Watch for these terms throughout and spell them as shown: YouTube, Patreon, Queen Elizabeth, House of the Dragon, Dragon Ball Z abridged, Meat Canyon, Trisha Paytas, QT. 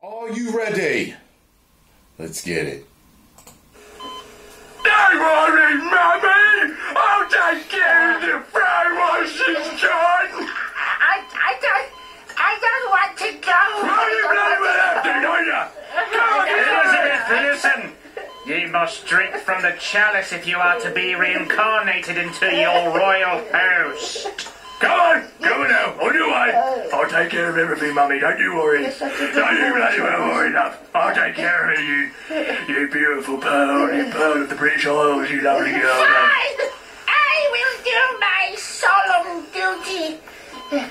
Are you ready? Let's get it. Don't worry, Mommy! I'll just get the fireworks is done! I don't want to go! No, you never have to, do you? Come on, Elizabeth, listen! You must drink from the chalice if you are to be reincarnated into your royal host. Come on, go now, on your way. I'll take care of everything, Mummy, don't you worry. Don't you bloody well worry enough. I'll take care of you, you beautiful pearl, you pearl of the British Isles, you lovely girl. I will do my solemn duty. With the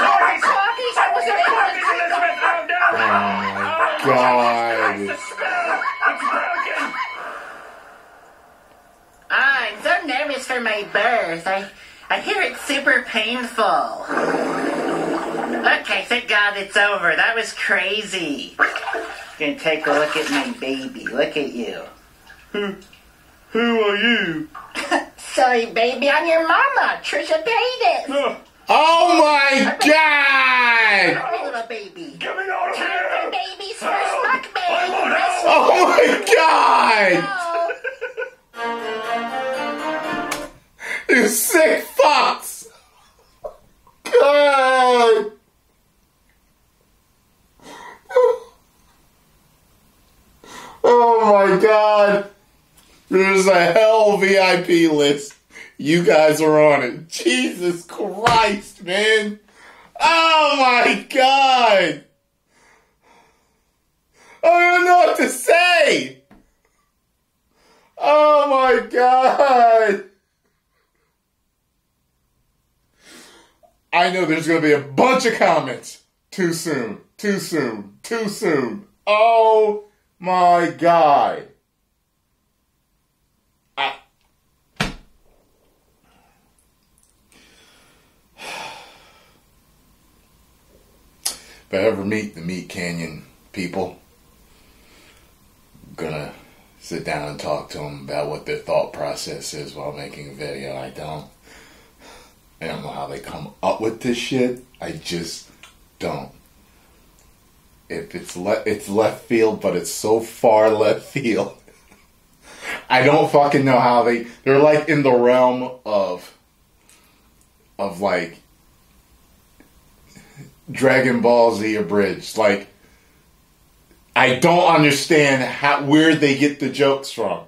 corgis, Elizabeth, oh no. Oh, God. The spell, it's broken. I'm so nervous for my birth. I hear it's super painful. Okay, thank God it's over. That was crazy. I'm gonna take a look at my baby. Look at you. Who are you? Sorry, baby. I'm your mama, Trisha Paytas. Oh my God! Give me little baby. Give me all of your babies for smack, baby. Oh my God! You sick fucks! God! Oh my God! There's a hell VIP list. You guys are on it. Jesus Christ, man! Oh my God! I don't know what to say! Oh my God! I know there's going to be a bunch of comments. Too soon. Too soon. Too soon. Oh my God. If I ever meet the Meat Canyon people, I'm going to sit down and talk to them about what their thought process is while making a video. I don't know how they come up with this shit. I just don't. If it's left field, but it's so far left field. I don't fucking know how they're like in the realm of like Dragon Ball Z abridged. Like, I don't understand where they get the jokes from.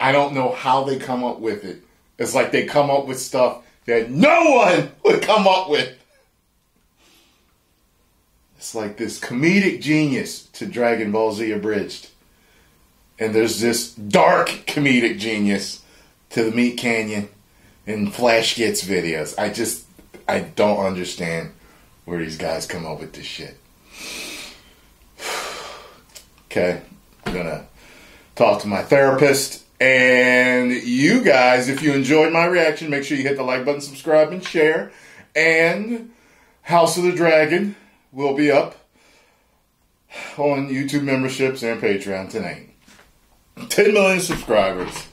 I don't know how they come up with it. It's like they come up with stuff that no one would come up with. It's like this comedic genius to Dragon Ball Z abridged. And there's this dark comedic genius to the Meat Canyon and Flash Gets videos. I don't understand where these guys come up with this shit. Okay, I'm gonna talk to my therapist. And you guys, if you enjoyed my reaction, make sure you hit the like button, subscribe, and share. And House of the Dragon will be up on YouTube memberships and Patreon tonight. 10 million subscribers.